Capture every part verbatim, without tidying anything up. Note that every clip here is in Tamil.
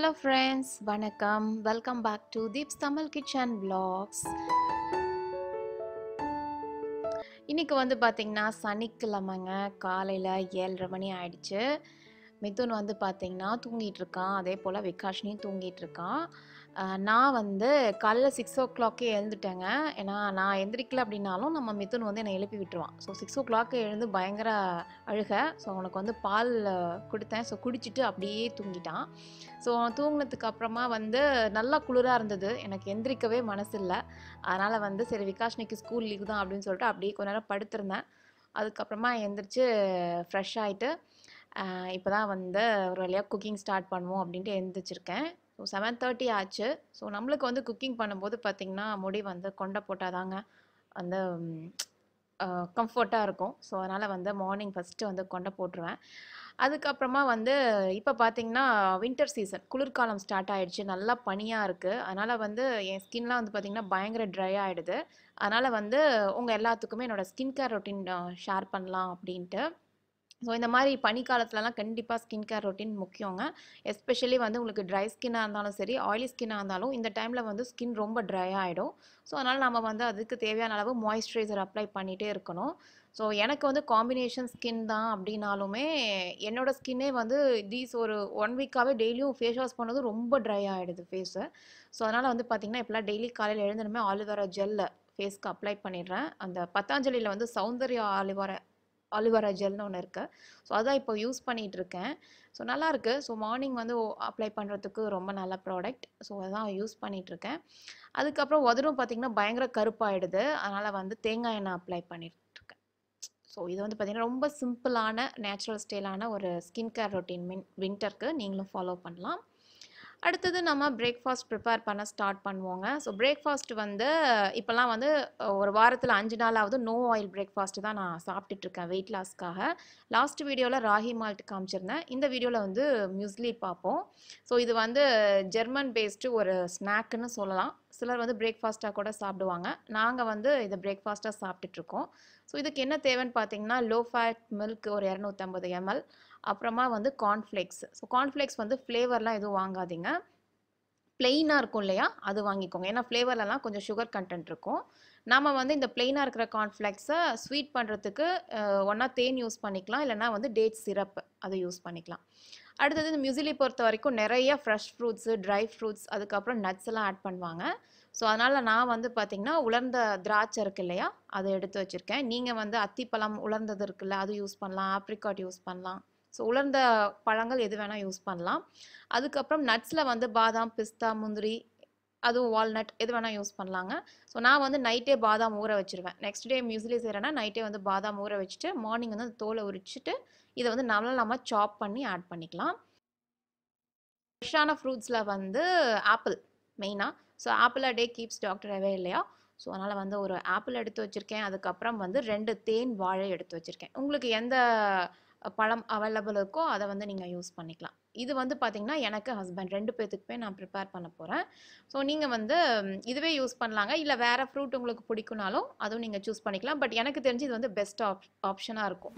Hello friends, vanakkam. Welcome back to Deep Stamil Kitchen Vlogs. இன்னைக்கு வந்து பாத்தீங்கன்னா சனிக்கிழமைங்க, காலையில ஏழரை மணி ஆயிடுச்சு. மிதுன் வந்து பாத்தீங்கன்னா தூங்கிட்டு இருக்கான், அதே போல விகாஷினியும் தூங்கிட்டு இருக்கான். நான் வந்து காலையில் சிக்ஸ் ஓ கிளாக்கே எழுந்துட்டேங்க. ஏன்னா நான் எழுந்திரிக்கல அப்படின்னாலும் நம்ம மிதுன் வந்து என்னை எழுப்பி விட்டுருவான். ஸோ சிக்ஸ் ஓ கிளாக்கு எழுந்து பயங்கர அழுகை. ஸோ அவனுக்கு வந்து பால் கொடுத்தேன். ஸோ குடிச்சிட்டு அப்படியே தூங்கிட்டான். ஸோ அவன் தூங்கினதுக்கு அப்புறமா வந்து நல்லா குளிராக இருந்தது, எனக்கு எந்திரிக்கவே மனசு இல்லை. அதனால் வந்து சரி விகாஷ்னிக்கு ஸ்கூல் லீவ் தான் அப்படின்னு சொல்லிட்டு அப்படியே கொஞ்ச நேரம் படுத்திருந்தேன். அதுக்கப்புறமா எழுந்திரிச்சு ஃப்ரெஷ் ஆகிட்டு இப்போ தான் வந்து ஒரு வழியாக குக்கிங் ஸ்டார்ட் பண்ணுவோம் அப்படின்ட்டு எழுந்திரிச்சிருக்கேன். ஸோ செவன் தேர்ட்டி ஆச்சு. ஸோ நம்மளுக்கு வந்து குக்கிங் பண்ணும்போது பார்த்திங்கன்னா முடி வந்து கொண்டை போட்டால் தாங்க வந்து கம்ஃபர்ட்டாக இருக்கும். ஸோ அதனால் வந்து மார்னிங் ஃபஸ்ட்டு வந்து கொண்டை போட்டுருவேன். அதுக்கப்புறமா வந்து இப்போ பார்த்திங்கன்னா வின்டர் சீசன், குளிர்காலம் ஸ்டார்ட் ஆகிடுச்சு, நல்லா பனியாக இருக்குது. அதனால் வந்து என் ஸ்கின்லாம் வந்து பார்த்திங்கன்னா பயங்கர ட்ரை ஆகிடுது. அதனால் வந்து உங்கள் எல்லாத்துக்குமே என்னோடய ஸ்கின் கேர் ரொட்டீன் ஷேர் பண்ணலாம் அப்படின்ட்டு. ஸோ இந்த மாதிரி பனிக்காலத்துலலாம் கண்டிப்பாக ஸ்கின் கேர் ரொட்டீன் முக்கியங்க. எஸ்பெஷலி வந்து உங்களுக்கு ட்ரை ஸ்கின்னாக இருந்தாலும் சரி, ஆயிலி ஸ்கின்னாக இருந்தாலும் இந்த டைமில் வந்து ஸ்கின் ரொம்ப ட்ரை ஆகிடும். ஸோ அதனால் நம்ம வந்து அதுக்கு தேவையான அளவு மாய்ஸ்சரைசர் அப்ளை பண்ணிகிட்டே இருக்கணும். ஸோ எனக்கு வந்து காம்பினேஷன் ஸ்கின் தான் அப்படின்னாலுமே என்னோடய ஸ்கின்னே வந்து தீஸ் ஒரு ஒன் வீக்காகவே டெய்லியும் ஃபேஸ் வாஷ் பண்ணது ரொம்ப ட்ரை ஆகிடுது ஃபேஸு. ஸோ அதனால் வந்து பார்த்திங்கன்னா இப்போலாம் டெய்லி காலையில் எழுந்தனுமே ஆலிவேரா ஜெல்லை ஃபேஸ்க்கு அப்ளை பண்ணிடுறேன். அந்த பத்தாஞ்சலியில் வந்து சௌந்தர்யா ஆலிவேரா ஆலிவேரா ஜெல்னு ஒன்று இருக்குது. ஸோ அதான் இப்போ யூஸ் பண்ணிகிட்ருக்கேன். ஸோ நல்லாயிருக்கு. ஸோ மார்னிங் வந்து அப்ளை பண்ணுறதுக்கு ரொம்ப நல்ல ப்ராடக்ட். ஸோ அதான் யூஸ் பண்ணிகிட்ருக்கேன். அதுக்கப்புறம் உதடும் பார்த்திங்கன்னா பயங்கர கருப்பாயிடுது. அதனால் வந்து தேங்காய் எண்ணெய் அப்ளை பண்ணிகிட்ருக்கேன். ஸோ இது வந்து பார்த்திங்கன்னா ரொம்ப சிம்பிளான நேச்சுரல் ஸ்டைலான ஒரு ஸ்கின் கேர் ரொட்டீன் மின் வின்டருக்கு நீங்களும் ஃபாலோ பண்ணலாம். அடுத்தது நம்ம பிரேக்ஃபாஸ்ட் ப்ரிப்பேர் பண்ண ஸ்டார்ட் பண்ணுவோங்க. ஸோ பிரேக்ஃபாஸ்ட் வந்து இப்போலாம் வந்து ஒரு வாரத்தில் அஞ்சு நாளாவது நோ ஆயில் பிரேக்ஃபாஸ்ட்டு தான் நான் சாப்பிட்டுட்ருக்கேன் வெயிட் லாஸ்க்காக. லாஸ்ட் வீடியோவில் ராகி மால்ட் காமிச்சிருந்தேன். இந்த வீடியோவில் வந்து மியூஸ்லி பார்ப்போம். ஸோ இது வந்து ஜெர்மன் பேஸ்டு ஒரு ஸ்நாக்குன்னு சொல்லலாம். சிலர் வந்து பிரேக்ஃபாஸ்ட்டாக கூட சாப்பிடுவாங்க. நாங்கள் வந்து இதை பிரேக்ஃபாஸ்ட்டாக சாப்பிட்டுட்ருக்கோம். ஸோ இதுக்கு என்ன தேவைன்னு பார்த்தீங்கன்னா லோ ஃபேட் மில்க் ஒரு இரநூத்தம்பது எம்எல், அப்புறமா வந்து கார்ன்ஃப்ளேக்ஸ். ஸோ கார்ன்ஃப்ளேக்ஸ் வந்து ஃப்ளேவர்லாம் எதுவும் வாங்காதீங்க, பிளெயினாக இருக்கும் இல்லையா அது வாங்கிக்கோங்க. ஏன்னா ஃப்ளேவர்லலாம் கொஞ்சம் சுகர் கண்டென்ட் இருக்கும். நம்ம வந்து இந்த பிளெயினாக இருக்கிற கார்ன்ஃப்ளேக்ஸை ஸ்வீட் பண்ணுறதுக்கு ஒன்றா தேன் யூஸ் பண்ணிக்கலாம், இல்லைனா வந்து டேட் சிரப் அதை யூஸ் பண்ணிக்கலாம். அடுத்தது இந்த மியூசிலி பொறுத்த வரைக்கும் நிறைய ஃப்ரெஷ் ஃப்ரூட்ஸு, ட்ரை ஃப்ரூட்ஸ், அதுக்கப்புறம் நட்ஸ் எல்லாம் ஆட் பண்ணுவாங்க. ஸோ அதனால் நான் வந்து பார்த்திங்கன்னா உலர்ந்த திராட்சை இருக்குது இல்லையா அதை எடுத்து வச்சுருக்கேன். நீங்கள் வந்து அத்திப்பழம் உலர்ந்தது இருக்குல்ல அது யூஸ் பண்ணலாம், ஆப்ரிகாட் யூஸ் பண்ணலாம். ஸோ உலர்ந்த பழங்கள் எது வேணால் யூஸ் பண்ணலாம். அதுக்கப்புறம் நட்ஸில் வந்து பாதாம், பிஸ்தா, முந்திரி, அதுவும் வால்நட் எது வேணால் யூஸ் பண்ணலாங்க. ஸோ நான் வந்து நைட்டே பாதாம் ஊற வச்சுருவேன். நெக்ஸ்ட் டே மியூஸ்லி செய்கிறேன்னா நைட்டே வந்து பாதாம் ஊற வச்சுட்டு மார்னிங் வந்து தோலை உரிச்சிட்டு இதை வந்து நல்லா நம்ம சாப் பண்ணி ஆட் பண்ணிக்கலாம். ஃப்ரெஷ்ஷான ஃப்ரூட்ஸில் வந்து ஆப்பிள் மெயினாக. So apple a day keeps doctor away இல்லையா. ஸோ அதனால் வந்து ஒரு ஆப்பிள் எடுத்து வச்சுருக்கேன். அதுக்கப்புறம் வந்து ரெண்டு தேன் வாழை எடுத்து வச்சுருக்கேன். உங்களுக்கு எந்த பழம் அவைலபிள் இருக்கோ அதை வந்து நீங்கள் யூஸ் பண்ணிக்கலாம். இது வந்து பார்த்திங்கன்னா எனக்கு ஹஸ்பண்ட் ரெண்டு பேர்த்துக்குமே நான் ப்ரிப்பேர் பண்ண போகிறேன். ஸோ நீங்கள் வந்து இதுவே யூஸ் பண்ணலாங்க, இல்லை வேறு ஃப்ரூட் உங்களுக்கு பிடிக்குனாலும் அதுவும் நீங்கள் சூஸ் பண்ணிக்கலாம். பட் எனக்கு தெரிஞ்சு இது வந்து பெஸ்ட் ஆப் ஆப்ஷனாக இருக்கும்.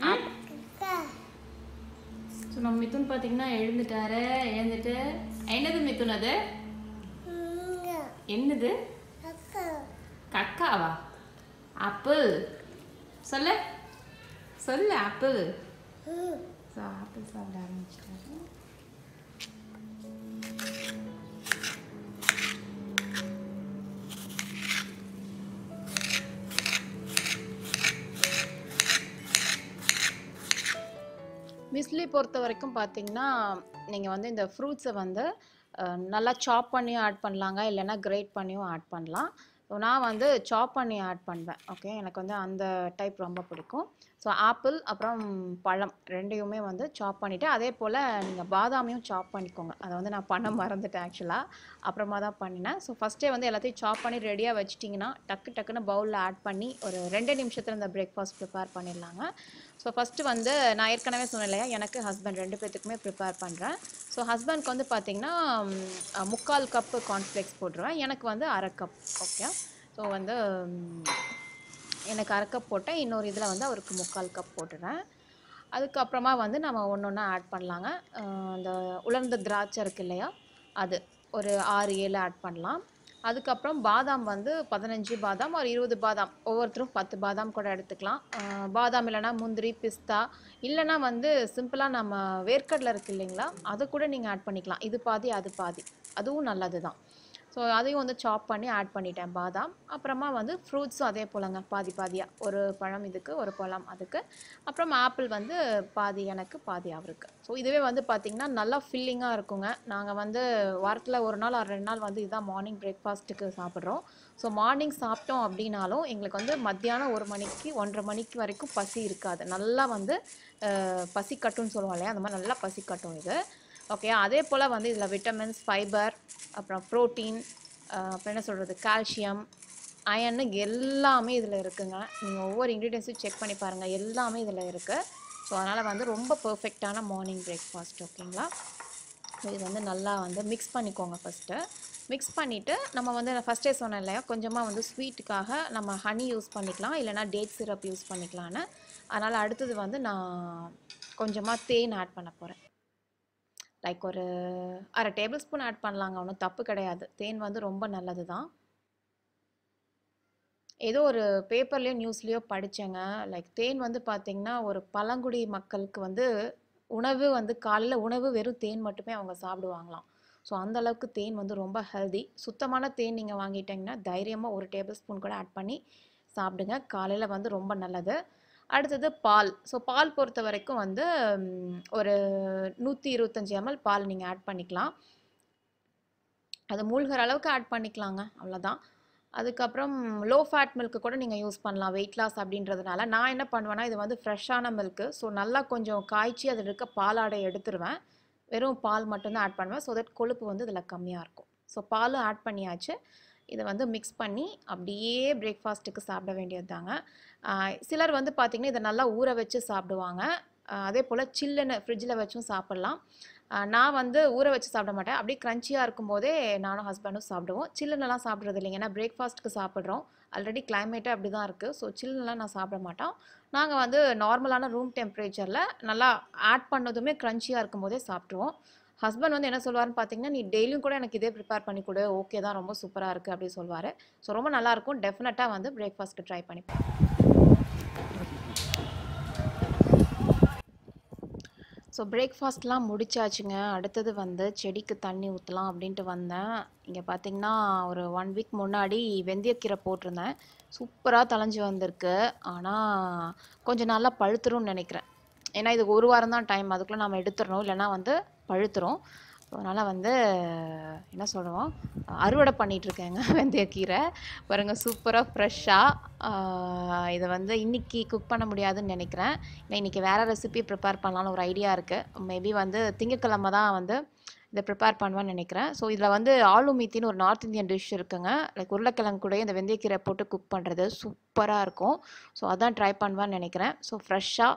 ஸோ நம்ம மிதுன் பார்த்திங்கன்னா எழுந்துட்டாரு. எழுந்துட்டு என்னது மிதுன், அது என்னது கக்காவா? ஆப்பிள் சொல்லு சொல்லு ஆப்பிள். ஸோ ஆப்பிள் சாப்பிட ஆரம்பிச்சிட்டாரு. மிஸ்லி பொறுத்த வரைக்கும் பார்த்தீங்கன்னா நீங்கள் வந்து இந்த ஃப்ரூட்ஸை வந்து நல்லா சாப் பண்ணியும் ஆட் பண்ணலாங்க, இல்லைன்னா கிரேட் பண்ணியும் ஆட் பண்ணலாம். ஸோ நான் வந்து சாப் பண்ணி ஆட் பண்ணுவேன். ஓகே, எனக்கு வந்து அந்த டைப் ரொம்ப பிடிக்கும். ஸோ ஆப்பிள் அப்புறம் பழம் ரெண்டையுமே வந்து சாப் பண்ணிவிட்டு அதே போல் நீங்கள் பாதாமையும் சாப் பண்ணிக்கோங்க. அதை வந்து நான் பண்ண மறந்துட்டேன் ஆக்சுவலாக, அப்புறமா தான் பண்ணினேன். ஸோ ஃபஸ்ட்டே வந்து எல்லாத்தையும் சாப் பண்ணி ரெடியாக வச்சிட்டிங்கன்னா டக்கு டக்குன்னு பவுலில் ஆட் பண்ணி ஒரு ரெண்டு நிமிஷத்தில் இந்த பிரேக்ஃபாஸ்ட் ப்ரிப்பேர் பண்ணிடலாங்க. ஸோ ஃபஸ்ட்டு வந்து நான் ஏற்கனவே சொன்னலையா எனக்கு ஹஸ்பண்ட் ரெண்டு பேர்த்துக்குமே ப்ரிப்பேர் பண்ணுறேன். ஸோ ஹஸ்பண்ட்க்கு வந்து பார்த்திங்கன்னா முக்கால் கப்பு கார்ன்ஃப்ளேக்ஸ் போட்டுருவேன், எனக்கு வந்து அரை கப். ஓகே, ஸோ வந்து எனக்கு அரை கப் போட்டேன், இன்னொரு இதில் வந்து அவருக்கு முக்கால் கப் போட்டுறேன். அதுக்கப்புறமா வந்து நம்ம ஒன்று ஒன்றா ஆட் பண்ணலாங்க. இந்த உலர்ந்த திராட்சை இருக்குது இல்லையா அது ஒரு six seven ஆட் பண்ணலாம். அதுக்கு அப்புறம் பாதாம் வந்து fifteen பாதாம் or twenty பாதாம் ஒவ்வொருத்தரும் ten பாதாம் கூட எடுத்துக்கலாம். பாதாம் இல்லனா முந்திரி பிஸ்தா இல்லனா வந்து சிம்பிளா நம்ம வேர்க்கடலை இருக்கு இல்லீங்களா அது கூட நீங்க ஆட் பண்ணிக்கலாம். இது பாதி அது பாதி. அதுவும் நல்லதுதான். சோ அதையும் வந்து சாப் பண்ணி ஆட் பண்ணிட்டேன் பாதாம். அப்புறமா வந்து ஃப்ரூட்ஸ் அதே போலங்க பாதி பாதியா ஒரு பழம் இதுக்கு ஒரு பழம் அதுக்கு. அப்புறம் ஆப்பிள் வந்து பாதி எனக்கு பாதி அவருக்கு. சோ இதுவே வந்து பாத்தீங்கன்னா நல்லா ஃபில்லிங்கா இருக்குங்க. நாங்க வந்து வாரத்துல ஒரு நாள் ரெண்டு நாள் வந்து இத மார்னிங் பிரேக்பாஸ்ட்க்கு சாப்பிடுறோம். சோ மார்னிங் சாப்பிட்டோம் அப்படினாலோ உங்களுக்கு வந்து மத்தியானம் ஒரு மணிக்கு one thirty மணிக்கு வரைக்கும் பசி இருக்காது. நல்லா வந்து பசி கட்டுன்னு சொல்வாங்களே அந்த மாதிரி நல்லா பசி கட்டும் இது. ஓகே அதே போல வந்து இதுல விட்டமின்ஸ் ஃபைபர் அப்புறம் புரோட்டீன் அப்புறம் என்ன சொல்றது கால்சியம் அயன் எல்லாமே இதுல இருக்குங்க. நீங்க ஒவ்வொரு இன்கிரிடியன்ட்ஸும் செக் பண்ணி பாருங்க எல்லாமே இதுல இருக்கு. சோ அதனால வந்து ரொம்ப பெர்ஃபெக்ட்டான மார்னிங் பிரேக்பாஸ்ட் ஓகேங்களா. இது வந்து நல்லா வந்து mix பண்ணிக்கோங்க ஃபர்ஸ்ட். Mix பண்ணிட்டு நம்ம வந்து ஃபர்ஸ்டே சொன்னேன்ல கொஞ்சமா வந்து ஸ்வீட்காக நம்ம ஹனி யூஸ் பண்ணிக்கலாம் இல்லனா டேட் சிரப் யூஸ் பண்ணிக்கலாம்னா. அதனால அடுத்து வந்து நான் கொஞ்சமா தேன் ஆட் பண்ண போறேன். Like ஒரு அரை டேபிள்ஸ்பூன் ஆட் பண்ணலாங்க ஒண்ணும் தப்பு கிடையாது. தேன் வந்து ரொம்ப நல்லதுதான். ஏதோ ஒரு பேப்பர்லயோ நியூஸ்லயோ படிச்சேங்க லைக் தேன் வந்து பாத்தீங்கன்னா ஒரு பழங்குடி மக்களுக்கு வந்து உணவு வந்து காலையில உணவு வெறும் தேன் மட்டுமே அவங்க சாப்பிடுவாங்களாம். சோ அந்த அளவுக்கு தேன் வந்து ரொம்ப ஹெல்தி. சுத்தமான தேன் நீங்க வாங்கிட்டீங்கன்னா தைரியமா ஒரு டேபிள்ஸ்பூன் கூட ஆட் பண்ணி சாப்பிடுங்க. காலையில வந்து ரொம்ப நல்லது. அடுத்து பால். சோ பால் பொறுத்த வரைக்கும் வந்து ஒரு one twenty-five milliliters பால் நீங்க ஆட் பண்ணிக்கலாம். அது மூழ்கற அளவுக்கு ஆட் பண்ணிக்கலாங்க அவ்வளவுதான். அதுக்கு அப்புறம் லோ ஃபேட் milk கூட நீங்க யூஸ் பண்ணலாம் weight loss அப்படின்றதனால. நான் என்ன பண்ணுவேனா இது வந்து ஃப்ரெஷ்ஷான milk. சோ நல்லா கொஞ்சம் காய்ச்சி அதுல இருக்க பாலாடை எடுத்துருவேன். வெறும் பால் மட்டும் தான் ஆட் பண்ணுவேன். சோ தட் கொழுப்பு வந்து இதல கம்மியா இருக்கும். சோ பால் ஆட் பண்ணியாச்சு. இத வந்து mix பண்ணி அப்படியே பிரேக்பாஸ்ட்க்கு சாப்பிட வேண்டியதுதாங்க. சிலர் வந்து பாத்தீங்கன்னா இத நல்லா ஊற வச்சு சாப்பிடுவாங்க. அதே போல சில்லுன ஃப்ரிட்ஜ்ல வச்சும் சாப்பிடலாம். நான் வந்து ஊற வச்சு சாப்பிட மாட்டேன். அப்படியே கிரன்ச்சியா இருக்கும்போதே நானும் ஹஸ்பண்டும் சாப்பிடுவோம். சில்லுனலாம் சாப்பிடுறது இல்லங்க. ஏன்னா பிரேக்பாஸ்ட்க்கு சாப்பிடுறோம். ஆல்ரெடி கிளைமேட் அப்படி தான் இருக்கு. சோ சில்லுனலாம் நான் சாப்பிட மாட்டேன். நாங்க வந்து நார்மலான ரூம் டெம்பரேச்சர்ல நல்லா ஆட் பண்ணதுமே கிரன்ச்சியா இருக்கும்போதே சாப்பிடுவோம். ஹஸ்பண்ட் வந்து என்ன சொல்வாருன்னு பாத்தீங்கன்னா நீ டெய்லியும் கூட எனக்கு இதே prepare பண்ணி கொடு ஓகே தான் ரொம்ப சூப்பரா இருக்கு அப்படி சொல்வாரு. சோ ரொம்ப நல்லா இருக்கும். டெஃபினட்டா வந்து பிரேக்பாஸ்ட்க்கு ட்ரை பண்ணி பாருங்க. சோ பிரேக்பாஸ்ட்லாம் முடிச்சாச்சுங்க. அடுத்து வந்து செடிக்கு தண்ணி ஊத்தலாம் அப்படிட்டு வந்தேன். இங்க பாத்தீங்கன்னா ஒரு one week முன்னாடி வெந்தயக்கீரை போட்டுறேன். சூப்பரா தலஞ்சு வந்திருக்கு. ஆனா கொஞ்ச நாள்ல பழுத்துரும்னு நினைக்கிறேன். ஏனா இது ஒரு வாரம் தான் டைம். அதுக்குள்ள நாம எடுத்துறணும் இல்லனா வந்து பழுத்துறோம். அதனால வந்து என்ன சொல்றோம் அறுவடை பண்ணிட்டு இருக்கேங்க வெந்தயக்கீரை. பாருங்க சூப்பரா ஃப்ரெஷ்ஷா. இது வந்து இன்னைக்கு குக் பண்ண முடியாதுன்னு நினைக்கிறேன். இன்னைக்கு வேற ரெசிபி prepare பண்ணலாம்னு ஒரு ஐடியா இருக்கு. மேபி வந்து திங்கக்கிழமை தான் வந்து இத prepare பண்ணுவேன்னு நினைக்கிறேன். சோ இதுல வந்து ஆலு மீத்தின்னு ஒரு நார்த் இந்தியன் டிஷ் இருக்குங்க. லைக் உருளைக்கிழங்கு கூட இந்த வெந்தயக்கீரை போட்டு குக் பண்றது சூப்பரா இருக்கும். சோ அதான் ட்ரை பண்ணுவேன்னு நினைக்கிறேன். சோ ஃப்ரெஷ்ஷா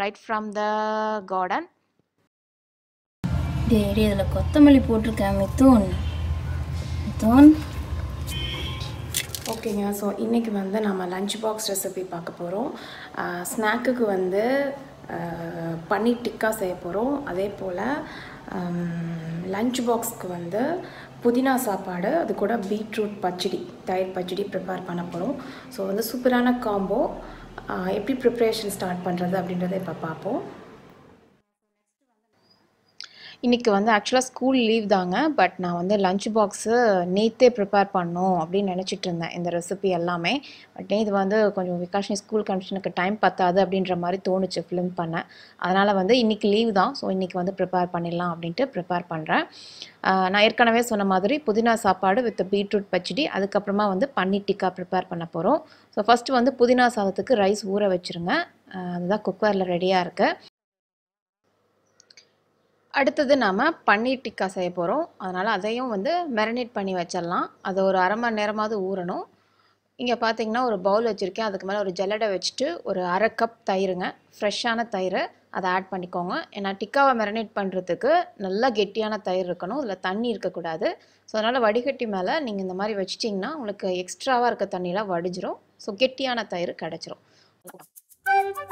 right from the garden. தேடி இதில் கொத்தமல்லி போட்டிருக்கேன் மித்தூன் மித்தூன். ஓகேங்க. ஸோ இன்றைக்கி வந்து நம்ம லஞ்ச் பாக்ஸ் ரெசிபி பார்க்க போகிறோம். ஸ்நாக்குக்கு வந்து பன்னீர் டிக்கா செய்ய போகிறோம். அதே போல் லஞ்ச் பாக்ஸ்க்கு வந்து புதினா சாப்பாடு அது கூட பீட்ரூட் பச்சடி தயிர் பச்சடி ப்ரிப்பேர் பண்ண போகிறோம். ஸோ வந்து சூப்பரான காம்போ. எப்படி ப்ரிப்ரேஷன் ஸ்டார்ட் பண்ணுறது அப்படின்றத இப்போ பார்ப்போம். இன்னைக்கு வந்து ஆக்சுவலா ஸ்கூல் லீவ் தாங்க. பட் நான் வந்து லஞ்ச் பாக்ஸ் நேத்தே prepare பண்ணனும் அப்படின்னு நினைச்சிட்டு இருந்தேன் இந்த ரெசிபி எல்லாமே. பட் இது வந்து கொஞ்சம் விகாஷ் ஸ்கூல் கமிஷனுக்கு டைம் பத்தாது அப்படின்ற மாதிரி தோணுச்சு ஃபிலிம் பண்ண. அதனால வந்து இன்னைக்கு லீவ் தான். சோ இன்னைக்கு வந்து prepare பண்ணிடலாம் அப்படிட்டு prepare பண்றேன். நான் ஏற்கனவே சொன்ன மாதிரி புதினா சாப்பாடு வித் பீட்ரூட் பச்சடி அதுக்கு அப்புறமா வந்து பன்னீர் டிக்கா prepare பண்ண போறோம். சோ ஃபர்ஸ்ட் வந்து புதினா சாதத்துக்கு ரைஸ் ஊற வச்சிருங்க. அதுதான் குக்கர்ல ரெடியா இருக்கு. அடுத்து நாம பன்னீர் டிக்கா செய்ய போறோம். அதனால அதையும் வந்து marinate பண்ணி வச்சிரலாம். அது ஒரு அரை மணி நேரமாவது ஊறணும். இங்க பாத்தீங்கன்னா ஒரு பவுல் வச்சிருக்கேன். அதுக்கு மேல ஒரு ஜல்லடை வச்சிட்டு ஒரு அரை கப் தயிர்ங்க. ஃப்ரெஷ்ஷான தயிர் அத ஆட் பண்ணிக்கோங்க. ஏனா டிக்காவை marinate பண்றதுக்கு நல்ல கெட்டியான தயிர் இருக்கணும். இல்ல தண்ணி இருக்க கூடாது. சோ அதனால வடிகட்டி மேல நீங்க இந்த மாதிரி வெச்சிட்டீங்கன்னா உங்களுக்கு எக்ஸ்ட்ராவா இருக்க தண்ணிலாம் வடிஞ்சிரும். சோ கெட்டியான தயிர் கிடைச்சிரும். Thank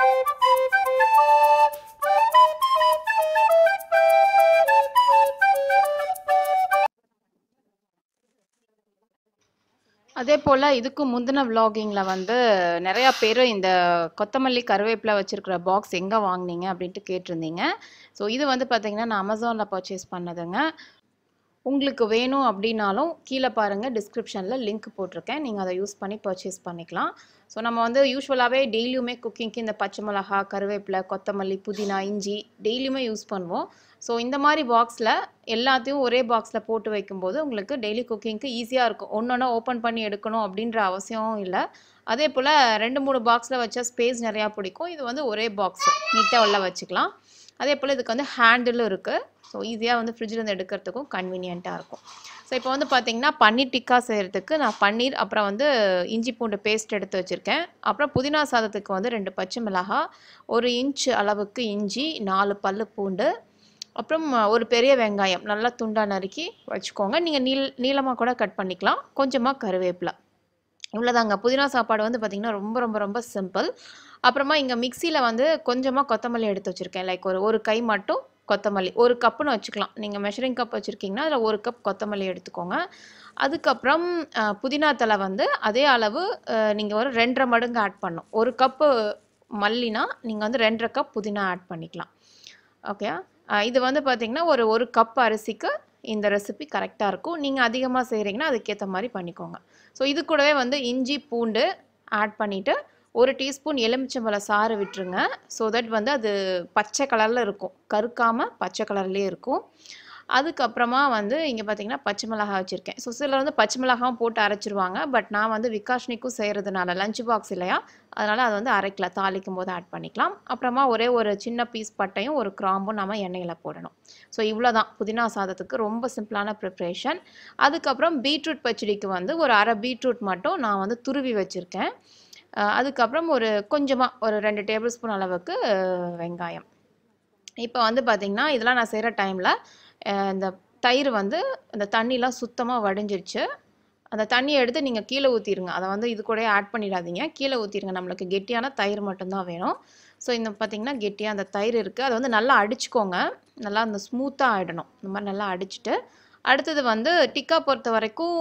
you. அதே போல இதுக்கு முந்தின vloggingல வந்து நிறைய பேர் இந்த கொத்தமல்லி கருவேப்பிலை வச்சிருக்கிற பாக்ஸ் எங்க வாங்குனீங்க அப்படிட்டு கேட்டிருந்தீங்க. சோ இது வந்து பாத்தீங்கன்னா நான் Amazonல purchase பண்ணதுங்க. உங்களுக்கு வேணும் அப்படினாலும் கீழ பாருங்க descriptionல link போட்டுருக்கேன். நீங்க அதை யூஸ் பண்ணி purchase பண்ணிக்கலாம். சோ நம்ம வந்து யூசுவலாவே டெய்லியுமே குக்கிங்க்கு இந்த பச்சை மிளகாய், கருவேப்பிலை, கொத்தமல்லி, புதினா, இஞ்சி டெய்லியுமே யூஸ் பண்ணுவோம். சோ இந்த மாதிரி பாக்ஸ்ல எல்லாத்தையும் ஒரே பாக்ஸ்ல போட்டு வைக்கும்போது உங்களுக்கு டெய்லி குக்கிங்க்கு ஈஸியா இருக்கும். ஒண்ணொண்ணா ஓபன் பண்ணி எடுக்கணும் அப்படிங்கற அவசியம் இல்ல. அதேபோல ரெண்டு மூணு பாக்ஸ்ல வச்சா ஸ்பேஸ் நிறைய பிடிக்கும். இது வந்து ஒரே பாக்ஸ். நீட்டா உள்ள வச்சுக்கலாம். அதேபோல இதுக்கு வந்து ஹேண்டில் இருக்கு. சோ ஈஸியா வந்து ஃப்ரிட்ஜ்ல இருந்து எடுக்கிறதுக்கு கன்வீனியன்ட்டா இருக்கும். சோ இப்போ வந்து பாத்தீங்கன்னா பன்னீர் டிக்கா செய்யிறதுக்கு நான் பன்னீர் அப்புறம் வந்து இஞ்சி பூண்டு பேஸ்ட் எடுத்து வச்சிருக்கேன். அப்புறம் புதினா சாதத்துக்கு வந்து ரெண்டு பச்சை மிளகாய், ஒரு இன்ச் அளவுக்கு இஞ்சி, நாலு பல்லு பூண்டு, அப்புறம் ஒரு பெரிய வெங்காயம் நல்லா துண்டா நறுக்கி வச்சுக்கோங்க. நீங்க நீலமா கூட கட் பண்ணிக்கலாம். கொஞ்சமா கருவேப்பிலை. இவ்வளவுதாங்க புதினா சாப்பாடு வந்து பாத்தீங்கன்னா ரொம்ப ரொம்ப ரொம்ப சிம்பிள். அப்புறமா இங்க மிக்ஸில வந்து கொஞ்சமா கொத்தமல்லி எடுத்து வச்சிருக்கேன். லைக் ஒரு ஒரு கை மட்டும் கொத்தமல்லி. ஒரு கப்னு வச்சுக்கலாம். நீங்க மெஷரிங் கப் வச்சிருக்கீங்கன்னா அதுல ஒரு கப் கொத்தமல்லி எடுத்துக்கோங்க. அதுக்கு அப்புறம் புதினா தழை வந்து அதே அளவு நீங்க ஒரு ரெண்டரை மடங்கு ஆட் பண்ணணும். ஒரு கப் மல்லினா நீங்க வந்து ரெண்டரை கப் புதினா ஆட் பண்ணிக்கலாம். ஓகே. இது வந்து பாத்தீங்கன்னா ஒரு ஒரு கப் அரிசிக்கு இந்த ரெசிபி கரெக்ட்டா இருக்கும். நீங்க அதிகமா செய்றீங்கன்னா அதுக்கு ஏத்த மாதிரி பண்ணிக்கோங்க. சோ இது கூடவே வந்து இஞ்சி பூண்டு ஆட் பண்ணிட்டு ஒரு டீஸ்பூன் எலுமிச்சம்பழ சாறு விட்டுருங்க. சோ தட் வந்து அது பச்சை கலர்ல இருக்கும். கருக்காம பச்சை கலர்லயே இருக்கும். அதுக்கு அப்புறமா வந்து இங்க பாத்தீங்கன்னா பச்சை மிளகாய் வச்சிருக்கேன். சோ சிலர் வந்து பச்சை மிளகாயும் போட்டு அரைச்சிடுவாங்க. பட் நான் வந்து விகாஷ்னிக்கு செய்யறதுனால லஞ்ச் பாக்ஸ் இல்லையா அதனால அது வந்து அரைக்கலாம். தாளிக்கும் போது ஆட் பண்ணிக்கலாம். அப்புறமா ஒரே ஒரு சின்ன பீஸ் பட்டையும் ஒரு கிராம்பும் நாம எண்ணெயில போடணும். சோ இவ்வளவுதான் புதினா சாதத்துக்கு ரொம்ப சிம்பிளான ப்ரிப்பரேஷன். அதுக்கு அப்புறம் பீட்ரூட் பச்சடிக்கு வந்து ஒரு அரை பீட்ரூட் மட்டும் நான் வந்து துருவி வச்சிருக்கேன். அதுக்கு அப்புறம் ஒரு கொஞ்சமா ஒரு ரெண்டு டேபிள் ஸ்பூன் அளவுக்கு வெங்காயம். இப்போ வந்து பாத்தீங்கன்னா இதெல்லாம் நான் செய்யற டைம்ல அந்த தயிர் வந்து அந்த தண்ணிலாம் சுத்தமா வடிஞ்சிருச்சு. அந்த தண்ணியை எடுத்து நீங்க கீழே ஊத்திடுங்க. அத வந்து இது கூட ஆட் பண்ணிடாதீங்க. கீழே ஊத்திடுங்க. நமக்கு கெட்டியான தயிர் மட்டும் தான் வேணும். சோ இந்த பாத்தீங்கன்னா கெட்டியா அந்த தயிர் இருக்கு. அத வந்து நல்லா அடிச்சுக்கோங்க. நல்லா அந்த ஸ்மூத்தா ஆயிடணும். இந்த மாதிரி நல்லா அடிச்சிட்டு அடுத்தது வந்து டிக்கா பொறுத்த வரைக்கும்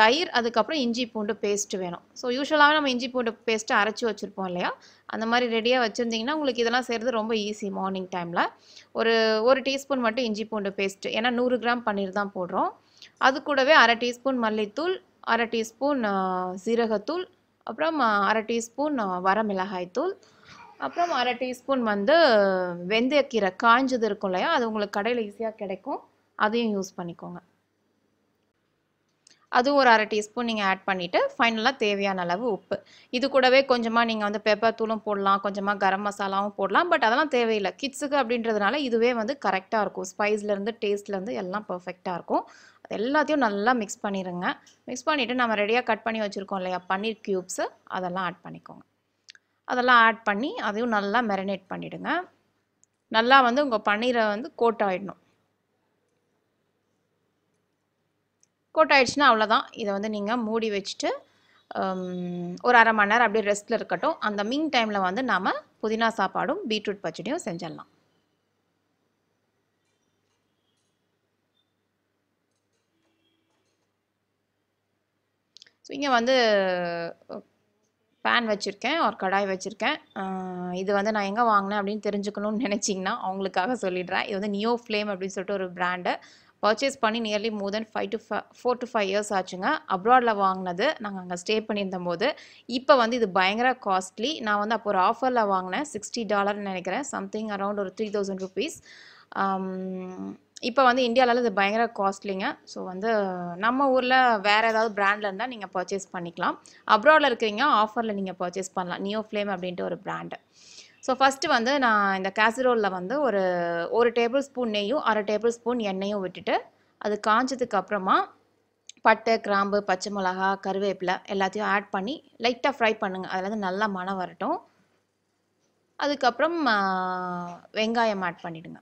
தயிர் அதுக்கப்புறம் இஞ்சி பூண்டு பேஸ்ட் வேணும். ஸோ யூஸ்வலாகவே நம்ம இஞ்சி பூண்டு பேஸ்ட்டு அரைச்சி வச்சுருப்போம் இல்லையா அந்த மாதிரி ரெடியாக வச்சுருந்தீங்கன்னா உங்களுக்கு இதெல்லாம் செய்கிறது ரொம்ப ஈஸி. மார்னிங் டைமில் ஒரு ஒரு டீஸ்பூன் மட்டும் இஞ்சி பூண்டு பேஸ்ட்டு. ஏன்னா நூறு கிராம் பன்னீர் தான் போடுறோம். அது கூடவே அரை டீஸ்பூன் மல்லித்தூள், அரை டீஸ்பூன் சீரகத்தூள், அப்புறம் அரை டீஸ்பூன் வரமிளகாய்த்தூள், அப்புறம் அரை டீஸ்பூன் வந்து வெந்தயக்கீரை காஞ்சது இருக்கும் இல்லையா அது உங்களுக்கு கடையில் ஈஸியாக கிடைக்கும். அதையும் யூஸ் பண்ணிக்கோங்க. அது ஒரு அரை டீஸ்பூன் நீங்கள் ஆட் பண்ணிவிட்டு ஃபைனலாக தேவையான அளவு உப்பு. இது கூடவே கொஞ்சமாக நீங்கள் வந்து பெப்பர் தூளும் போடலாம், கொஞ்சமாக கரம் மசாலாவும் போடலாம். பட் அதெல்லாம் தேவையில்லை கிட்ஸுக்கு அப்படின்றதுனால இதுவே வந்து கரெக்டாக இருக்கும். ஸ்பைஸ்லேருந்து டேஸ்ட்லேருந்து எல்லாம் பர்ஃபெக்டாக இருக்கும். அது எல்லாத்தையும் நல்லா மிக்ஸ் பண்ணிடுங்க. மிக்ஸ் பண்ணிவிட்டு நம்ம ரெடியாக கட் பண்ணி வச்சுருக்கோம் இல்லையா பன்னீர் க்யூப்ஸு அதெல்லாம் ஆட் பண்ணிக்கோங்க. அதெல்லாம் ஆட் பண்ணி அதையும் நல்லா மேரினேட் பண்ணிவிடுங்க. நல்லா வந்து உங்கள் பன்னீரை வந்து கோட் ஆகிடணும். கோட் ஆயிடுச்சுன்னா அவ்வளோதான். இதை வந்து நீங்கள் மூடி வச்சுட்டு ஒரு அரை மணி நேரம் அப்படியே ரெஸ்ட்டில் இருக்கட்டும். அந்த மீன் டைமில் வந்து நாம் புதினா சாப்பாடும் பீட்ரூட் பச்சடியும் செஞ்சிடலாம். ஸோ இங்கே வந்து பேன் வச்சுருக்கேன், ஒரு கடாய் வச்சுருக்கேன். இது வந்து நான் எங்கே வாங்கினேன் அப்படின்னு தெரிஞ்சுக்கணும்னு நினச்சிங்கன்னா அவங்களுக்காக சொல்லிடுறேன். இது வந்து நியோ ஃப்ளேம் அப்படின்னு சொல்லிட்டு ஒரு பிராண்டு. பர்ச்சேஸ் பண்ணி nearly more than five to five four to five years ஆச்சுங்க. அப்ராடில் வாங்கினது. நாங்கள் அங்கே ஸ்டே பண்ணியிருந்த போது. இப்போ வந்து இது பயங்கர காஸ்ட்லி. நான் வந்து அப்போ ஒரு ஆஃபரில் வாங்கினேன். சிக்ஸ்டி டாலர்னு நினைக்கிறேன். சம்திங் அரௌண்ட் ஒரு த்ரீ தௌசண்ட் ருபீஸ். இப்போ வந்து இந்தியாவில் இது பயங்கர காஸ்ட்லிங்க. ஸோ வந்து நம்ம ஊரில் வேறு ஏதாவது பிராண்டில் இருந்தால் நீங்கள் பர்ச்சேஸ் பண்ணிக்கலாம். அப்ராடில் இருக்கிறீங்க ஆஃபரில் நீங்கள் பர்ச்சேஸ் பண்ணலாம். நியோ ஃப்ளேம் அப்படின்ட்டு ஒரு பிராண்டு. ஸோ ஃபஸ்ட்டு வந்து நான் இந்த கேசரோலில் வந்து ஒரு ஒரு டேபிள் ஸ்பூன் நெய்யும் அரை டேபிள் ஸ்பூன் எண்ணெயும் விட்டுட்டு அது காஞ்சதுக்கு அப்புறமா பட்டை, கிராம்பு, பச்சை மிளகா, கருவேப்பிலை எல்லாத்தையும் ஆட் பண்ணி லைட்டாக ஃப்ரை பண்ணுங்கள். அதில் வந்து நல்லா மணம் வரட்டும். அதுக்கப்புறம் வெங்காயம் ஆட் பண்ணிவிடுங்க.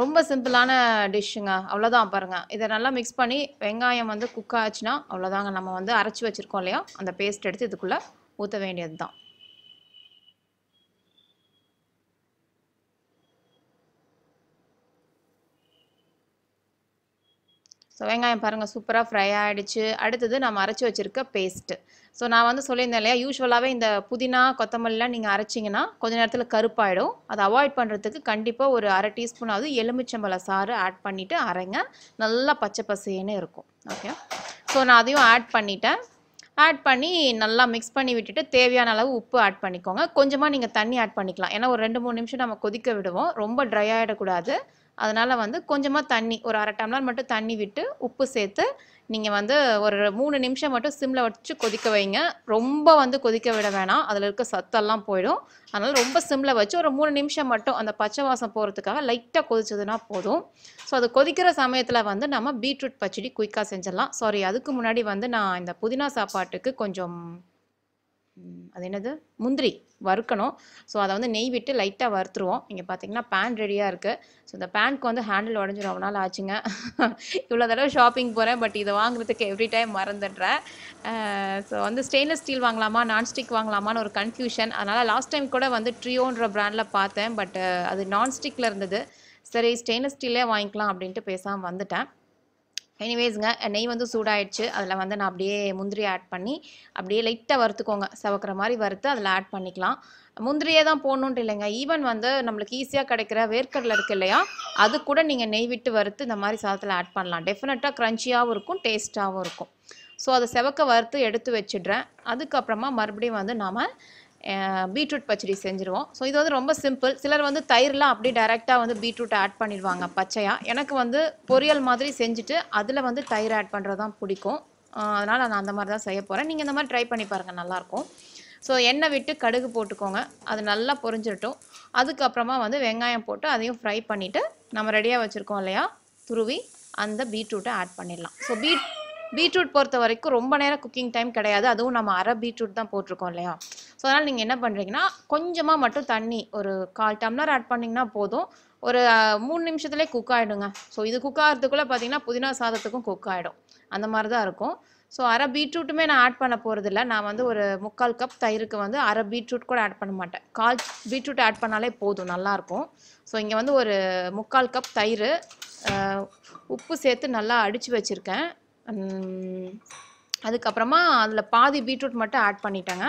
ரொம்ப சிம்பிளான டிஷ்ஷுங்க. அவ்வளோதான் பாருங்கள். இதை நல்லா மிக்ஸ் பண்ணி வெங்காயம் வந்து குக் ஆச்சுன்னா அவ்வளோதாங்க. நம்ம வந்து அரைச்சி வச்சுருக்கோம் இல்லையா அந்த பேஸ்ட் எடுத்து இதுக்குள்ளே ஊற்ற வேண்டியது தான். So, வெங்காயம் பாருங்க சூப்பரா ஃப்ரை ஆயிடுச்சு அடுத்து நான் அரைச்சு வச்சிருக்க பேஸ்ட் சோ நான் வந்து சொல்லினேன்ல யூசுவலாவே இந்த புதினா கொத்தமல்லி நீங்க அரைச்சீங்கனா கொஞ்ச நேரத்துல கருப்பாயிடும் அதை அவாய்ட் பண்றதுக்கு கண்டிப்பா ஒரு அரை டீஸ்பூன் ஆது எலுமிச்சம்பழ சாறு ஆட் பண்ணிட்டு அரைங்க நல்லா பச்சை பசேன்னு இருக்கும் ஓகே சோ நான் அதையும் ஆட் பண்ணிட்டேன் ஆட் பண்ணி நல்லா mix பண்ணி விட்டுட்டு தேவையான அளவு உப்பு ஆட் பண்ணிக்கோங்க கொஞ்சமா நீங்க தண்ணி ஆட் பண்ணிக்கலாம் ஏனா ஒரு two three நிமிஷம் நம்ம கொதிக்க விடுவோம் ரொம்ப dry ஆயிட கூடாது அதனால வந்து கொஞ்சமா தண்ணி ஒரு அரை டம்ளர் மட்டும் தண்ணி விட்டு உப்பு சேர்த்து நீங்க வந்து ஒரு three நிமிஷம் மட்டும் சிம்ல வச்சு கொதிக்க வைங்க ரொம்ப வந்து கொதிக்க விட வேணாம் அதுல இருக்க சத்தெல்லாம் போய்டும் அதனால ரொம்ப சிம்ல வச்சு ஒரு three நிமிஷம் மட்டும் அந்த பச்சை வாசம் போறதுக்காக லைட்டா கொதிச்சதுனா போதும் சோ அது கொதிக்கிற சமயத்துல வந்து நம்ம பீட்ரூட் பச்சடி குயிக்கா செஞ்சிரலாம் சாரி அதுக்கு முன்னாடி வந்து நான் இந்த புதினா சாப்பாட்டுக்கு கொஞ்சம் அது என்னது முந்திரி வறுக்கணும் சோ அத வந்து நெய் விட்டு லைட்டா வறுத்துறோம் இங்க பாத்தீங்கன்னா pan ரெடியா இருக்கு சோ இந்த panக்கு வந்து ஹேண்டில் உடைஞ்சு ரொம்ப நாள் ஆச்சுங்க இவ்வளவு தடவை ஷாப்பிங் போறேன் பட் இத வாங்குறதுக்கு எவ்ரி டைம் மறந்துட்டறேன் சோ வந்து ஸ்டெயின்லெஸ் ஸ்டீல் வாங்கலாமா நான் ஸ்டிக் வாங்கலாமான்னு ஒரு கன்ஃபியூஷன் அதனால லாஸ்ட் டைம் கூட வந்து ட்ரியோன்ற பிராண்ட்ல பார்த்தேன் பட் அது நான் ஸ்டிக்ல இருந்தது சரி ஸ்டெயின்லெஸ் ஸ்டீல்லே வாங்கிக்கலாம் அப்படினு பேசாம வந்துட்டேன் எனிவேஸ்ங்க நெய் வந்து சூடாயிடுச்சு அதல வந்து நான் அப்படியே முந்திரி ஆட் பண்ணி அப்படியே லைட்டா வறுத்துக்கோங்க சவக்குற மாதிரி வறுத்து அதல ஆட் பண்ணிக்கலாம் முந்திரியே தான் போடணும்ன்ற இல்லங்க ஈவன் வந்து நமக்கு ஈஸியா கிடைக்கிற வேர்க்கடலை இருக்கு இல்லையா அது கூட நீங்க நெய் விட்டு வறுத்து இந்த மாதிரி சாதத்துல ஆட் பண்ணலாம் டெஃபினட்டா கிரன்ச்சியாவும் இருக்கும் டேஸ்டாவும் இருக்கும் சோ அத சவக்க வறுத்து எடுத்து வெச்சிடுறேன் அதுக்கு அப்புறமா மறுபடியும் வந்து நாம பீட்ரூட் பச்சடி செஞ்சிரோம் சோ இது வந்து ரொம்ப சிம்பிள் சிலர் வந்து தயிர்ல அப்படியே डायरेक्टली வந்து பீட்ரூட் ஆட் பண்ணிடுவாங்க பச்சையா எனக்கு வந்து பொரியல் மாதிரி செஞ்சிட்டு அதுல வந்து தயிர் ஆட் பண்றது தான் பிடிக்கும் அதனால நான் அந்த மாதிரி தான் செய்ய போறேன் நீங்க இந்த மாதிரி ட்ரை பண்ணி பாருங்க நல்லா இருக்கும் சோ எண்ணெய் விட்டு கடுகு போட்டுக்கோங்க அது நல்லா பொரிஞ்சிரட்டும் அதுக்கு அப்புறமா வந்து வெங்காயம் போட்டு அதையும் ஃப்ரை பண்ணிட்டு நம்ம ரெடியா வச்சிருக்கோம் இல்லையா துருவி அந்த பீட்ரூட் ஆட் பண்ணிடலாம் சோ பீட் பீட்ரூட் போறது வரைக்கும் ரொம்ப நேர குக்கிங் டைம் கிடையாது அதுவும் நம்ம அரை பீட்ரூட் தான் போட்டுருக்கோம் இல்லையா சோ அதனால நீங்க என்ன பண்றீங்கன்னா கொஞ்சமா மட்டும் தண்ணி ஒரு கால் டம்ளர் ஆட் பண்ணீங்கன்னா போதும் ஒரு three நிமிஷத்துலயே குக் ஆயிடுங்க சோ இது குக் ஆகிறதுக்குள்ள பாத்தீங்கன்னா புதினா சாதத்துக்கும் குக் ஆயிடும் அந்த மாதிரி தான் இருக்கும் சோ அரை பீட்ரூட்டுமே நான் ஆட் பண்ண போறது இல்ல நான் வந்து ஒரு முக்கால் கப் தயிருக்கு வந்து அரை பீட்ரூட் கூட ஆட் பண்ண மாட்டேன் கால் பீட்ரூட் ஆட் பண்ணாலே போதும் நல்லா இருக்கும் சோ இங்க வந்து ஒரு முக்கால் கப் தயிர் உப்பு சேர்த்து நல்லா அடிச்சு வச்சிருக்கேன் அதுக்கு அப்புறமா அதுல பாதி பீட்ரூட் மட்டும் ஆட் பண்ணிட்டேங்க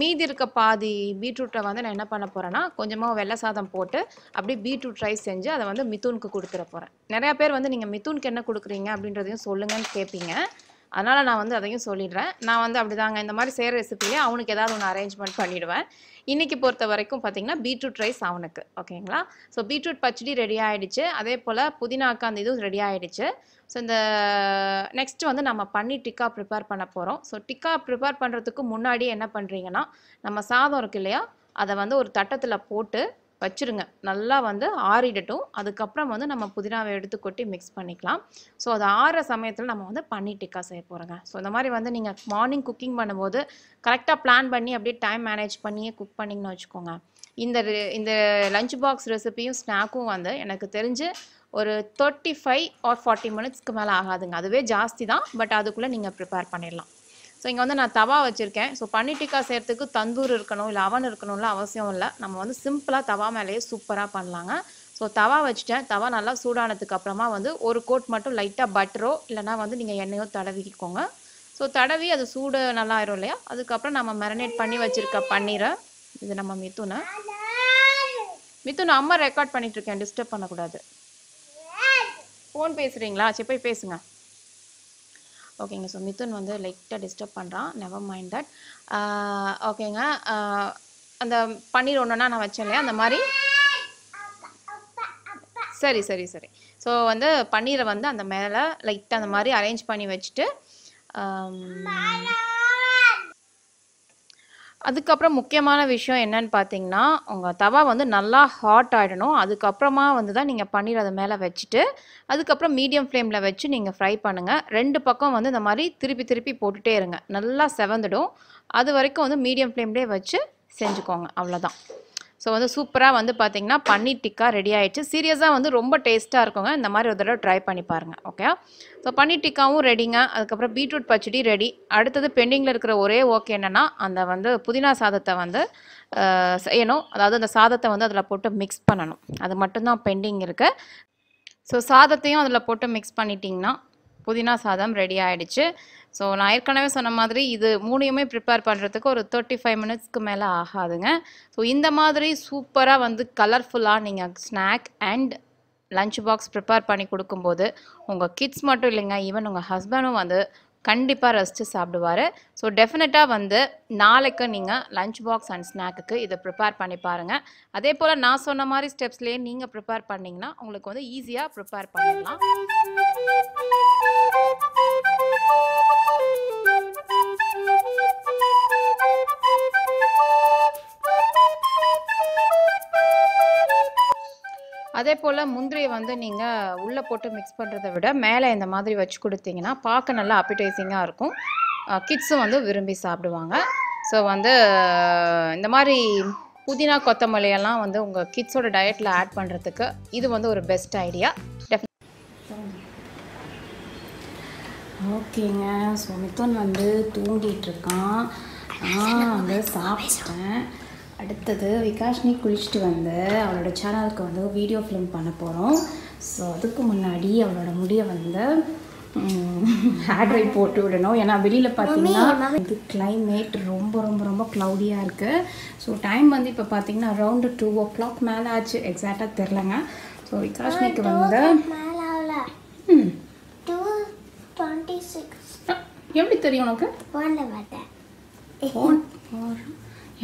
மீதி இருக்க பாதி பீட்ரூட்டை வந்து நான் என்ன பண்ண போறேன்னா கொஞ்சமா வெள்ளை சாதம் போட்டு அப்படியே பீட்ரூட் ரைஸ் செஞ்சு அதை வந்து மிதுனுக்கு கொடுத்துற போறேன் நிறைய பேர் வந்து நீங்க மிதுனுக்கு என்ன கொடுக்குறீங்க அப்படின்றதையும் சொல்லுங்கன்னு கேப்பீங்க அதனால நான் வந்து அதையும் சொல்லிடுறேன் நான் வந்து அப்படிதாங்க இந்த மாதிரி செய்யற ரெசிபிலே அவனுக்கு ஏதாவது ஒரு அரேஞ்ச்மெண்ட் பண்ணிடுவேன் இன்னைக்கு பொறுத்த வரைக்கும் பாத்தீங்கன்னா பீட்ரூட் ரைஸ் அவனுக்கு ஓகேங்களா சோ பீட்ரூட் பச்சடி ரெடி ஆயிடுச்சு அதே போல புதினாக்கு அந்த இதுவும் ரெடி ஆயிடுச்சு சோ இந்த நெக்ஸ்ட் வந்து நம்ம பன்னி டிக்கா prepare பண்ண போறோம் சோ டிக்கா prepare பண்றதுக்கு முன்னாடி என்ன பண்றீங்கன்னா நம்ம சாதம் இருக்கு இல்லையா அத வந்து ஒரு தட்டத்துல போட்டு வச்சிருங்க நல்லா வந்து ஆறிடட்டும் அதுக்கு அப்புறம் வந்து நம்ம புதினாவை எடுத்து கொட்டி mix பண்ணிக்கலாம் சோ அது ஆற சமயத்துல நம்ம வந்து பன்னி டிக்கா செய்ய போறோங்க சோ இந்த மாதிரி வந்து நீங்க மார்னிங் குக்கிங் பண்ணும்போது கரெக்ட்டா பிளான் பண்ணி அப்படியே டைம் மேனேஜ் பண்ணியே குக் பண்ணீங்கன்னு வெச்சுக்கோங்க இந்த இந்த லஞ்ச் பாக்ஸ் ரெசிபியும் ஸ்நாக்கும் வந்து எனக்கு தெரிஞ்சு ஒரு thirty-five or forty மினிட்ஸ்க்கு மேல ஆகாதுங்க அதுவே ಜಾಸ್ತಿ தான் பட் அதுக்குள்ள நீங்க prepare பண்ணிரலாம் சோ இங்க வந்து நான் தவா வச்சிருக்கேன் சோ பன்னி டிக்கா செய்யறதுக்கு தந்தூர் இருக்கணும் இல்ல அவன் இருக்கணும்ல அவசியம் இல்ல நம்ம வந்து சிம்பிளா தவா மேலயே சூப்பரா பண்ணலாங்க சோ தவா வச்சிட்டேன் தவா நல்லா சூடானதுக்கு அப்புறமா வந்து ஒரு கோட் மட்டும் லைட்டா பட்டரோ இல்லனா வந்து நீங்க எண்ணெயோ தடவிக்கோங்க சோ தடவி அது சூடு நல்லா ஆயிரும் இல்லையா அதுக்கு அப்புறம் நம்ம மரினேட் பண்ணி வச்சிருக்க பன்னீரை இது நம்ம மிதுன மிதுன அம்மா ரெக்கார்ட் பண்ணிட்டு இருக்கேன் டிஸ்டர்ப் பண்ண கூடாது ஃபோன் பேசுறீங்களா சரி போய் பேசுங்க ஓகேங்க சோ மிதுன் வந்து லைட்டா டிஸ்டர்ப் பண்றான் நெவர் மைண்ட் தட் ஓகேங்க அந்த பன்னீர் ஒண்ணனா நான் வச்சேன்ல அந்த மாதிரி சரி சரி சரி சோ வந்து பன்னீரை வந்து அந்த மேல லைட்டா அந்த மாதிரி அரேஞ்ச் பண்ணி வச்சிட்டு அதுக்கு அப்புறம் முக்கியமான விஷயம் என்னன்னு பாத்தீங்கன்னா உங்க தவா வந்து நல்லா ஹாட் ஆயிடணும் அதுக்கு அப்புறமா வந்து தான் நீங்க பன்னீர் அத மேல வெச்சிட்டு அதுக்கு அப்புறம் மீடியம் ஃப்ளேம்ல வெச்சு நீங்க ஃப்ரை பண்ணுங்க ரெண்டு பக்கம் வந்து இந்த மாதிரி திருப்பி திருப்பி போட்டுட்டே இருங்க நல்லா செவந்திடும் அது வரைக்கும் வந்து மீடியம் ஃப்ளேம்லயே வெச்சு செஞ்சுக்கோங்க அவ்வளவுதான் சோ வந்து சூப்பரா வந்து பாத்தீங்கன்னா பன்னீர் டிக்கா ரெடி ஆயிடுச்சு சீரியஸா வந்து ரொம்ப டேஸ்டா இருக்குங்க இந்த மாதிரி ஒரு தடவை ட்ரை பண்ணி பாருங்க ஓகே சோ பன்னீர் டிக்காவும் ரெடிங்க அதுக்கு அப்புறம் பீட்ரூட் பச்சடி ரெடி அடுத்து பெண்டிங்ல இருக்கிற ஒரே ஓகே என்னன்னா அந்த வந்து புதினா சாதத்தை வந்து செய்யணும் அதாவது அந்த சாதத்தை வந்து அதல போட்டு mix பண்ணனும் அது மட்டும் தான் பெண்டிங் இருக்கு சோ சாதத்தையும் அதல போட்டு mix பண்ணிட்டீங்கன்னா புதினா சாதம் ரெடி ஆயிடுச்சு சோ நான் ஏற்கனவே சொன்ன மாதிரி இது மூணையுமே prepare பண்றதுக்கு ஒரு thirty-five minutes க்கு மேல ஆகாதுங்க சோ இந்த மாதிரி சூப்பரா வந்து கலர்ஃபுல்லா நீங்க snack and lunch box prepare பண்ணி கொடுக்கும்போது உங்க கிட்ஸ் மட்டும் இல்லங்க ஈவன் உங்க ஹஸ்பண்டும் வந்து கண்டிப்பா ரஸ்ட் சாப்பிடுவாரு சோ डेफिनेटா வந்து நாளைக்கு நீங்க லஞ்ச் பாக்ஸ் அண்ட் ஸ்நாக்க்கு இத prepare பண்ணி பாருங்க அதே போல நான் சொன்ன மாதிரி ஸ்டெப்ஸ்லயே நீங்க prepare பண்ணீங்கனா உங்களுக்கு வந்து ஈஸியா prepare பண்ணலாம் அதே போல முந்திரியை வந்து நீங்க உள்ள போட்டு mix பண்றதை விட மேலே இந்த மாதிரி வச்சு கொடுத்தீங்கனா பார்க்க நல்ல அப்பிடைசிங்கா இருக்கும் கிட்ஸ் வந்து விரும்பி சாப்பிடுவாங்க சோ வந்து இந்த மாதிரி புதினா கொத்தமல்லி எல்லாம் வந்து உங்க கிட்ஸோட டயட்ல ஆட் பண்றதுக்கு இது வந்து ஒரு பெஸ்ட் ஐடியா ஓகேங்க சுமிதன் வந்து தூங்கிட்டு இருக்கான் நான் வந்து சாப்பிட்டேன் அடுத்து விகாஷ்னி குளிச்சிட்டு வந்து அவளோட சேனலுக்கு வந்து வீடியோ ஃபிலிம் பண்ண போறோம் சோ அதுக்கு முன்னாடி அவளோட முடிய வந்து ஹேர் ட்ரை போட்டு விடணும் ஏனா வெளியில பாத்தீங்கன்னா இது கிளைமேட் ரொம்ப ரொம்ப ரொம்ப க்ளவுடியா இருக்கு சோ டைம் வந்து இப்ப பாத்தீங்கன்னா அரௌண்ட் two o'clock மேல ஆச்சு எக்ஸாக்ட்டா தெரியலங்க சோ விகாஷ்னிக்கு வந்து மேல ஆவல two twenty-six எப்படி தெரியும் உங்களுக்கு போன்ல பார்த்தேன் போன் போன்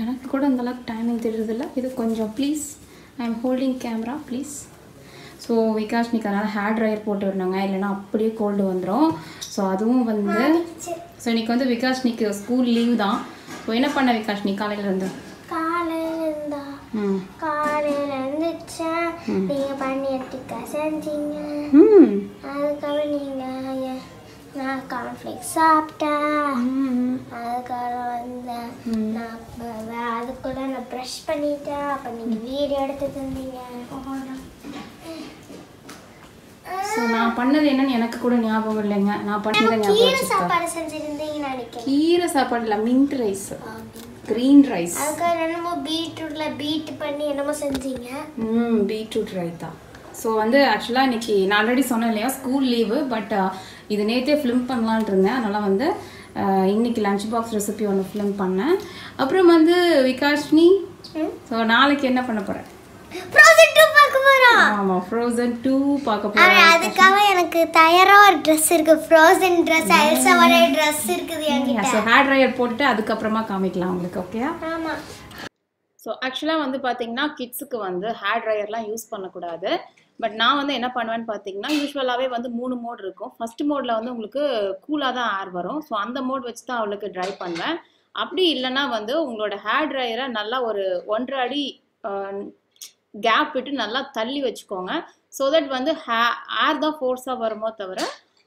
எனக்கு கூட அந்த அளவுக்கு டைமிங் தெரியுது இல்ல இது கொஞ்சம் please I am holding camera please so Vikash நிக்கனால ஹேர் ட்ரையர் போட்டு வரணுங்க இல்லனா அப்படியே கோல்ட் வந்துரும் சோ அதுவும் வந்து சோ இன்னைக்கு வந்து விகாஷ் நிக்க ஸ்கூல் லீவ் தான் சோ என்ன பண்ண விகாஷ் நீ காலையில இருந்து காலையில இருந்தா காலையில இருந்துச்சா நீங்க பண்ணி எடுத்துக்க செஞ்சீங்க ம் அதுக்கு நீங்க நான் கான்ஃப்ளிக்ஸ் சாப்பிட்டேன் அதுக்காக வந்து நான் அது கூட நான் ப்ரஷ் பண்ணிட்டேன் அப்போ நீங்கள் வீடியோ எடுத்து தந்தீங்க ஸோ நான் பண்ணது என்னன்னு எனக்கு கூட ஞாபகம் இல்லைங்க நான் பண்ணது ஞாபகம் கீரை சாப்பாடு செஞ்சுருந்தீங்கன்னு நினைக்கிறேன் கீரை சாப்பாடு இல்லை மின்ட் ரைஸ் க்ரீன் ரைஸ் அதுக்காக என்னமோ பீட்ரூட்ல பீட் பண்ணி என்னமோ செஞ்சீங்க ம் பீட்ரூட் ரைத்தா சோ வந்து एक्चुअली இன்னைக்கு நான் ஆல்ரெடி சொன்னேன்லையா ஸ்கூல் லீவு பட் இது நேத்தே ஃபிலிம் பண்ணலாம்னு இருந்தேன் அதனால வந்து இன்னைக்கு லஞ்ச் பாக்ஸ் ரெசிபி ஒன்னு ஃபிலிம் பண்ணேன் அப்புறம் வந்து விகாஷ்னி சோ நாளைக்கு என்ன பண்ணப் போறேன் Frozen two பார்க்க போறோம் ஆமா Frozen two பார்க்க போறோம் அதுக்காக எனக்கு தயாரா ஒரு Dress இருக்கு Frozen Dress Elsa வர Dress இருக்குது என்கிட்ட சோ ஹேர் ட்ரையர் போட்டு அதுக்கு அப்புறமா காமிக்கலாம் உங்களுக்கு ஓகேயா ஆமா சோ एक्चुअली வந்து பாத்தீங்கன்னா கிட்ஸ்க்கு வந்து ஹேர் ட்ரையர்லாம் யூஸ் பண்ண கூடாது பட் நான் வந்து என்ன பண்ணுவேன்னு பாத்தீங்கன்னா யூசுவலாவே வந்து மூணு மோட் இருக்கும் ஃபர்ஸ்ட் மோட்ல வந்து உங்களுக்கு கூலா தான் ஹேர் வரும் சோ அந்த மோட் வச்சு தான் உங்களுக்கு ட்ரை பண்ணுவேன் அப்படி இல்லனா வந்து உங்களோட ஹேர் ட்ரையரை நல்லா ஒரு one and a half அடி கேப் விட்டு நல்லா தள்ளி வச்சுக்கோங்க சோ தட் வந்து ஹேர் தான் ஃபோர்ஸா வருமோ தவிர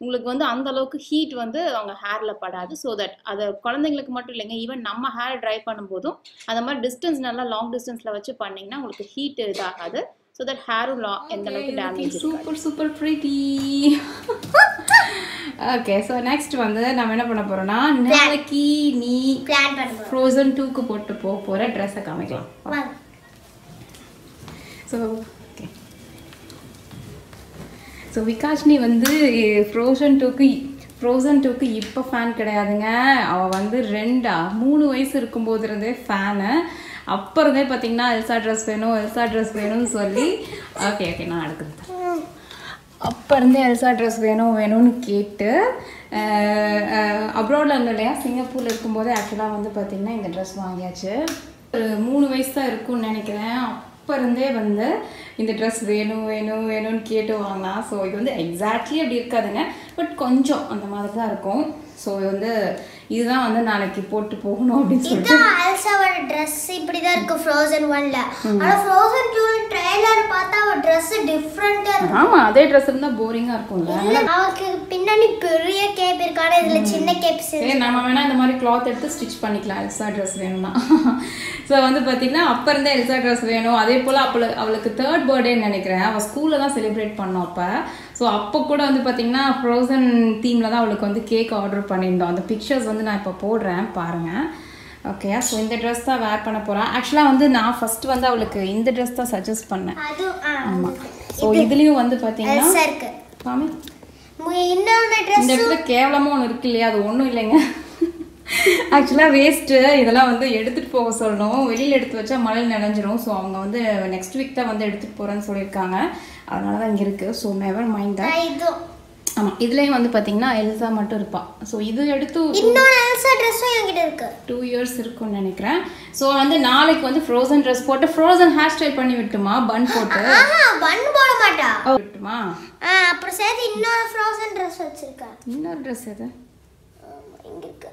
உங்களுக்கு வந்து அந்த அளவுக்கு ஹீட் வந்து அவங்க ஹேர்ல படாது சோ தட் அது குழந்தைங்களுக்கு மட்டும் இல்லைங்க ஈவன் நம்ம ஹேர் ட்ரை பண்ணும்போதும் அந்த மாதிரி டிஸ்டன்ஸ் நல்லா லாங் டிஸ்டன்ஸ்ல வச்சு பண்ணீங்கன்னா உங்களுக்கு ஹீட் இதாகாது so that hair law and the like damage super super pretty okay so next vandha nam enna panna porona nalaki nee plan panna frozen two ku pottu po pora dress ah kaamikalam so okay so vikashni vandu frozen two ku Frozen two க்கு இப்ப ஃபேன் கிடையாதுங்க அவ வந்து ரெண்டா மூணு வயசு இருக்கும்போது இருந்தே ஃபேன் அப்ப இருந்தே பாத்தீங்கன்னா எல்சா Dress வேணும் எல்சா Dress வேணும்னு சொல்லி ஓகே ஓகே நான் எடுத்துக்கிறேன் அப்ப இருந்தே எல்சா Dress வேணும் வேணும்னு கேட்டு அப்ராட்ல இருந்தலையா சிங்கப்பூர்ல இருக்கும்போது ஆக்சுவலா வந்து பாத்தீங்கன்னா இந்த Dress வாங்கியாச்சு ஒரு மூணு வயசு தான் இருக்கும்னு நினைக்கிறேன் அப்ப இருந்தே வந்து இந்த Dress வேணும் வேணும் வேணும்னு கேட்டு வாங்கினா சோ இது வந்து எக்ஸாக்ட்லி அப்படி இருக்காதுங்க பட் கொஞ்சம் அந்த மாதிரி தான் இருக்கும் சோ வந்து இதுதான் வந்து நாளைக்கு போட்டு போகணும் அப்படி சொல்லிட்டு இது ஆல்சாவோட Dress இப்படி தான் இருக்கு Frozen one ல ஆனா Frozen two ல ட்ரைலர் பார்த்தா அவ Dress டிஃபரண்டா இருக்கு ஆமா அதே Dress இருந்தா போரிங்கா இருக்கும்ல அவருக்கு பின்னாடி பெரிய கேப் இருக்கானே இதுல சின்ன கேப்ஸ் இருக்கு சரி நாம வேணா இந்த மாதிரி cloth எடுத்து ஸ்டிட்ச் பண்ணிக்கலாம் எல்சா Dress வேணும்னா சோ வந்து பாத்தீங்கன்னா அப்ப இருந்தே எல்சா Dress வேணும் அதே போல அவளுக்கு third birthday நினைக்கிறேன் அவ ஸ்கூல்ல தான் செலிப்ரேட் பண்ணோம் அப்ப சோ அப்ப கூட வந்து பாத்தீங்கன்னா Frozen theme ல தான் அவளுக்கு வந்து கேக் ஆர்டர் பண்ணிருந்தோம் அந்த பிக்சர்ஸ் வந்து நான் இப்ப போடுறேன் பாருங்க ஓகே சோ இந்த Dress தான் வேர் பண்ண போறா एक्चुअली வந்து நான் ஃபர்ஸ்ட் வந்து அவளுக்கு இந்த Dress தான் சஜஸ்ட் பண்ணேன் அது ஆமா சோ இதுலயும் வந்து பாத்தீங்கன்னா எல்சா இருக்கு பாமி dress. Actually, waste இதெல்லாம் வந்து எடுத்துட்டு போக சொல்லணும். வெளியில எடுத்து வச்சா மழையில நனைஞ்சிரும். சோ அவங்க வந்து நெக்ஸ்ட் வீக் தான் வந்து எடுத்துட்டு போறேன்னு சொல்லிருக்காங்க. அதனால தான் இங்க இருக்கு. So never mind that. இது ஆமா இதுலயே வந்து பாத்தீங்கன்னா எல்சா மட்டும் இருப்பா. சோ இது எடுத்து இன்னொரு எல்சா Dressம் என்கிட்ட இருக்கு. two years இருக்கும்னு நினைக்கிறேன். சோ வந்து நாளைக்கு வந்து Frozen dress போட்டு Frozen hairstyle பண்ணி விட்டுமா bun போட்டு. ஆஹா bun போட மாட்டா. விட்டுமா? ஆ அப்புறம் சேத்து இன்னொரு Frozen dress வச்சிருக்கா. இன்னொரு dress எது? இங்க இருக்கு.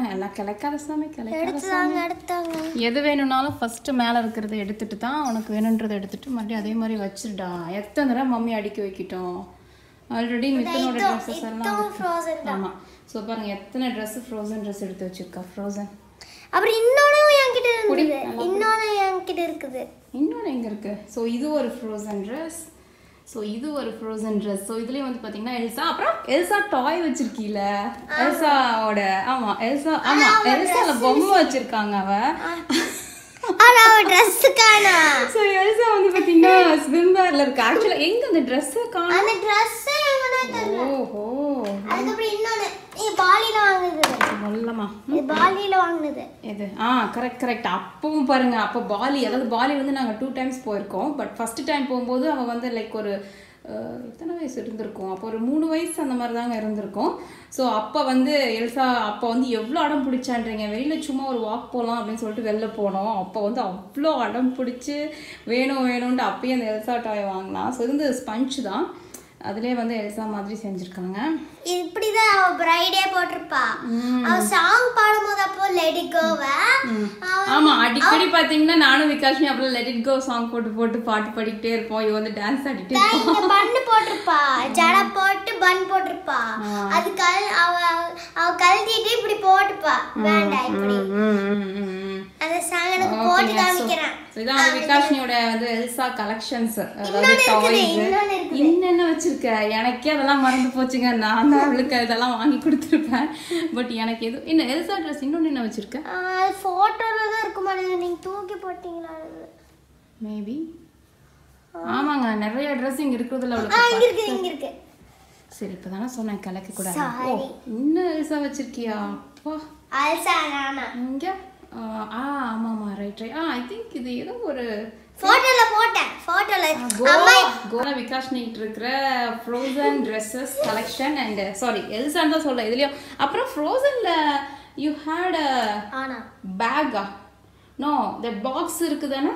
I கலக்காதசாமி கலக்காதசாமி எடுத்துங்க எது வேணும்னாலும் ஃபர்ஸ்ட் மேல இருக்குறது எடுத்துட்டு தான் உனக்கு வேணும்ன்றது எடுத்துட்டு மறுபடி அதே மாதிரி வச்சிரடா எத்தனை தடவை மம்மி அடிக்க வைக்கிட்டோம் ஆல்ரெடி மித்தனோட Dresses எல்லாம் ஆமா சோ பாருங்க எத்தனை Dress Frozen Dress எடுத்து வச்சிருக்கா Frozen அப்புறம் இன்னொரு என்கிட்ட இருக்குது இன்னொரு என்கிட்ட இருக்குது இன்னொரு எங்க இருக்கு சோ இது ஒரு Frozen Dress So, this is a Frozen dress. So, this is Elsa. Elsa toy. Elsa order. Elsa. Elsa. Elsa. Elsa. I dress. So, Elsa is a swimwear. Actually, where is the dress? The dress Oh, oh. Ah, correct, correct. அப்பவும் பாருங்க அப்ப பாலி அதாவது பாலி வந்து நாங்க two times போயிருக்கோம் பட் first time போயும்போது அவ வந்து லைக் ஒரு எத்தனை வயசு இருந்திருக்கும் அப்ப ஒரு three வயசு அந்த மாதிரி தான் இருந்திருக்கும் சோ அப்ப வந்து எல்சா அப்ப வந்து எவ்ளோ அடம் பிடிச்சான்றீங்க வெளியில சும்மா ஒரு வாக் போலாம் அப்படி சொல்லிட்டு வெளியில போனோம் அப்ப வந்து அவ்ளோ அடம் பிடிச்சு வேணும் வேணும்னு அப்பே அந்த எல்சா டாய் வாங்குனா சோ இது ஸ்பஞ்ச் தான் அதுலயே வந்து எல்சா மாதிரி செஞ்சிருக்காங்க இப்படி தான் அவ பிரைடே போட்டுப்பா அவ சாங் பாடும்போது அப்போ லெட் இட் கோவா ஆமா அடிக்கடி பாத்தீங்கன்னா நானும் விகாஷ்னி அப்போ லெட் இட் கோ சாங் போட்டு போட்டு பாட்டு படிட்டே இருப்போம் இவ வந்து டான்ஸ் ஆடிட்டே இருப்பா இந்த பன் போட்டுப்பா ஜட போட்டு பன் போட்டுப்பா அது அவ அவ கழுத்திட்டு இப்படி போட்டுப்பா வேண்டா இப்படி அந்த சாங்கனுக்கு போட்டு காமிக்கறான் சோ இதான் வந்து விகாஷ்னியோட வந்து எல்சா கலெக்ஷன்ஸ் அதாவது டாய்ஸ் என்னென்ன வச்சிருக்க எனக்கே அதெல்லாம் மறந்து போச்சுங்க நான் தான் உங்களுக்கு இதெல்லாம் வாங்கி கொடுத்துருப்பேன் பட் எனக்கு எது என்ன எல்சா Dress இன்னொன்னு என்ன வச்சிருக்க போட்டோல தான் இருக்குமா நீங்க தூக்கி போட்டீங்களா மேபி ஆமாங்க நிறைய Dress இங்க இருக்குதுல இங்க இருக்கு இங்க இருக்கு சரி இப்பதான சொன்னேன் கலக்க கூடாது இன்ன எல்சா வச்சிருக்கியா அப்பா எல்சா நானா இங்க ஆ ஆமாமா right right ah I think இது ஏதோ ஒரு போட்டோல போட்டேன் போட்டோல அம்மா கோரா விகாஷ் நீட் இருக்குற Frozen dresses collection and sorry Elsa தான் சொல்ல இதுல அப்புறம் Frozenல you had a Anna bag no the box இருக்குதானே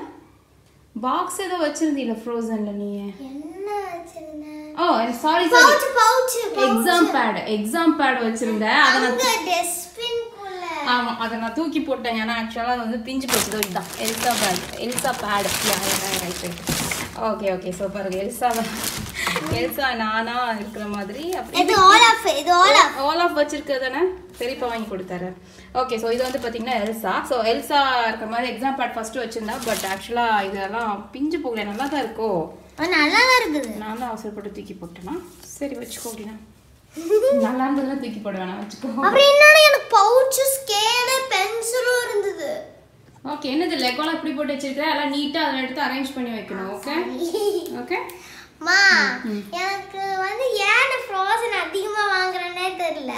box ஏதோ வச்சிருந்தீல Frozenல நீ என்ன வச்சிருந்த oh sorry sorry pouch pouch exam pad exam pad வச்சிருந்த அத நான் ஆமா அத நான் தூக்கி போட்டேன் ஏனா एक्चुअली அது வந்து பிஞ்சு போச்சு இதுதான் Elsa pad Elsa pad right right okay okay super Elsa Elsa நானா இருக்குற மாதிரி இது ஆல் ஆஃப் இது ஆல் ஆஃப் ஆல் ஆஃப் வச்சிருக்கதனே பெரியப்பா வாங்கி கொடுத்தாரு ஓகே சோ இது வந்து பாத்தீங்கன்னா எல்சா சோ எல்சா இருக்குற மாதிரி எக்ஸாம் பேட் ஃபர்ஸ்ட் வச்சிருந்தா பட் एक्चुअली இதெல்லாம் பிஞ்சு போகல நல்லா தான் இருக்கோ நல்லா தான் இருக்குது நான் தான் அவசரப்பட்டு தூக்கி போட்டேனா சரி வெச்சுக்கோடினா நல்லா இருந்ததுல தூக்கி போடுவானா வெச்சுக்கோ அப்புறம் இன்னொரு எனக்கு பவுச் ஸ்கேல் பென்சிலும் இருந்தது ஓகே என்னது லெகோல இப்படி போட்டு வச்சிருக்கேன் எல்லாம் நீட்டா அத எடுத்து அரேஞ்ச் பண்ணி வைக்கணும் ஓகே ஓகே மா எனக்கு வந்து ஏன் Frozen அதிகமா வாங்குறேனே தெரியல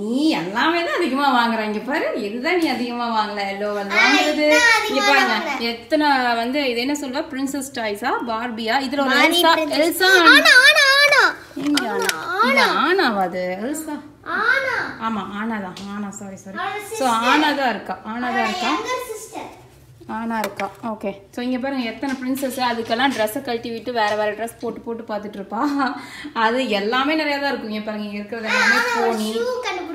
நீ எல்லாமே தான் அதிகமா வாங்குறீங்க பாரு இதுதான் நீ அதிகமா வாங்கல எல்லோ வாங்குறது நீ பாருங்க எத்தனை வந்து இது என்ன சொல்வா பிரின்சஸ் டாய்ஸா பார்பியா இதுல ஒரு எல்சா எல்சா ஆனா ஆனா ஆனா இங்க ஆனா ஆனாவா அது எல்சா ஆனா ஆமா ஆனா தான் ஆனா சாரி சாரி சோ ஆனா தான் இருக்கா ஆனா தான் இருக்கா ஆனா இருக்கா ஓகே சோ இங்க பாருங்க எத்தனை பிரின்சஸ் அதுக்கெல்லாம் Dress கழட்டி விட்டு வேற வேற Dress போட்டு போட்டு பாத்துட்டு இருப்பா அது எல்லாமே நிறைய தான் இருக்கும் இங்க பாருங்க இங்க இருக்குறது எல்லாமே போனி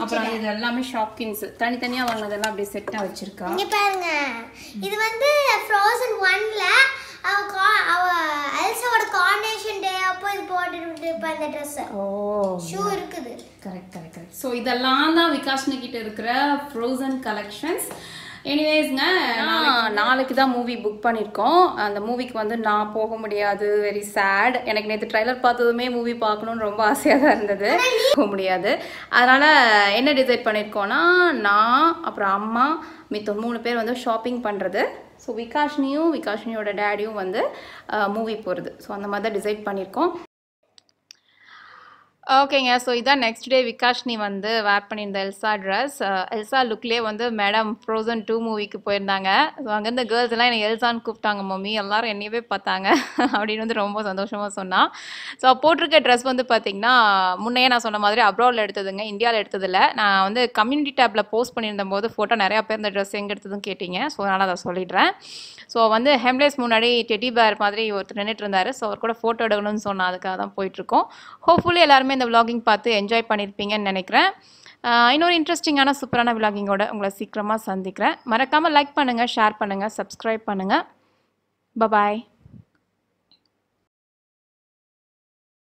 அப்புறம் இது எல்லாமே ஷாக்கிங்ஸ் தனி தனியா வாங்குனதெல்லாம் அப்படியே செட்டா வச்சிருக்கா இங்க பாருங்க இது வந்து Frozen one ல அவ அவ எல்சாவோட கார்னேஷன் டே அப்போ இது போட்டுட்டு இப்ப அந்த Dress ஓ ஷூ இருக்குது கரெக்ட் கரெக்ட் கரெக்ட் சோ இதெல்லாம் தான் விகாஷ்னி கிட்ட இருக்குற Frozen collections எனிவேஸ் நான் நாளைக்கு தான் மூவி புக் பண்ணியிருக்கோம் அந்த மூவிக்கு வந்து நான் போக முடியாது வெரி சேட் எனக்கு நேற்று ட்ரைலர் பார்த்ததுமே மூவி பார்க்கணும்னு ரொம்ப ஆசையாக தான் இருந்தது போக முடியாது அதனால் என்ன டிசைட் பண்ணியிருக்கோன்னா நான் அப்புறம் அம்மா மித்த மூணு பேர் வந்து ஷாப்பிங் பண்ணுறது ஸோ விகாஷ்னியும் விகாஷ்னியோட டேடியும் வந்து மூவி போகிறது ஸோ அந்த மாதிரி தான் டிசைட் பண்ணியிருக்கோம் ஓகேங்க சோ இதான் நெக்ஸ்ட் டே விகாஷ்னி வந்து வேர் பண்ணிருந்த எல்சா Dress எல்சா லுக்லயே வந்து மேடம் Frozen two மூவிக்கு போயிருந்தாங்க சோ அங்க இந்த गर्ल्स எல்லாம் என்ன எல்சான்னு கூப்பிட்டாங்க மம்மி எல்லாரும் என்னையவே பார்த்தாங்க அப்படினு வந்து ரொம்ப சந்தோஷமா சொன்னா சோ போட்டுருக்க Dress வந்து பாத்தீங்கன்னா முன்னையே நான் சொன்ன மாதிரி abroadல எடுத்ததுங்க இந்தியால எடுத்தது இல்ல நான் வந்து கம்யூனிட்டி டாப்ல போஸ்ட் பண்ணிருந்தபோது போட்டோ நிறைய பேர் இந்த Dress எங்க எடுத்ததுன்னு கேட்டிங்க சோ நான் அத சொல்லிடுறேன் சோ வந்து ஹெம்லெஸ் முன்னாடி டெடி பேர் மாதிரி ஒருத்தர் நின்னுட்டு இருந்தாரு சோ அவர் கூட போட்டோ எடுக்கணும்னு சொன்னா அதுக்காக தான் போயிட்டு இருக்கோம் ஹோப்ஃபுல்லி எல்லாரும் இந்த vlogging பார்த்து enjoy பண்ணிருப்பீங்கன்னு நினைக்கிறேன் இன்னொரு இன்ட்ரஸ்டிங்கான ஆன சூப்பரான vlogging ஓட உங்களை சீக்கிரமா சந்திக்கிறேன் மறக்காம லைக் பண்ணுங்க ஷேர் பண்ணுங்க subscribe பண்ணுங்க bye bye